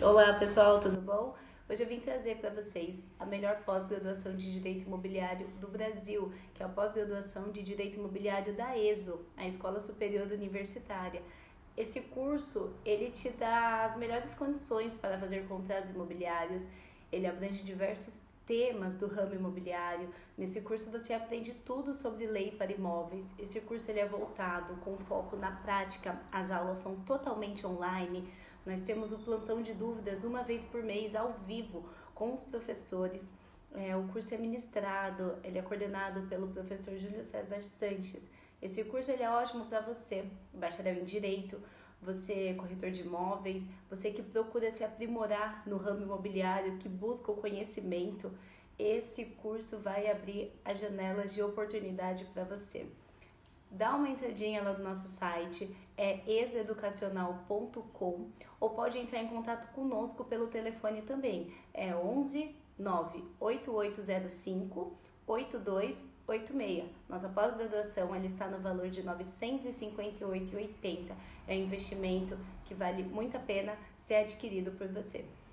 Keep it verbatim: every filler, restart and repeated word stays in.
Olá pessoal, tudo bom? Hoje eu vim trazer para vocês a melhor pós-graduação de Direito Imobiliário do Brasil, que é a pós-graduação de Direito Imobiliário da ESO, a Escola Superior Universitária. Esse curso, ele te dá as melhores condições para fazer contratos imobiliários, ele abrange diversos temas do ramo imobiliário. Nesse curso você aprende tudo sobre lei para imóveis. Esse curso ele é voltado com foco na prática, as aulas são totalmente online. Nós temos o plantão de dúvidas uma vez por mês ao vivo com os professores. É, o curso é ministrado, ele é coordenado pelo professor Júlio César Sanches. Esse curso ele é ótimo para você, bacharel em Direito, você corretor de imóveis, você que procura se aprimorar no ramo imobiliário, que busca o conhecimento. Esse curso vai abrir as janelas de oportunidade para você. Dá uma entradinha lá no nosso site, é exo educacional ponto com, ou pode entrar em contato conosco pelo telefone também, é onze nove oito oito zero cinco oito dois oito seis. Nossa pós-graduação ela está no valor de novecentos e cinquenta e oito reais e oitenta centavos. É um investimento que vale muito a pena ser adquirido por você.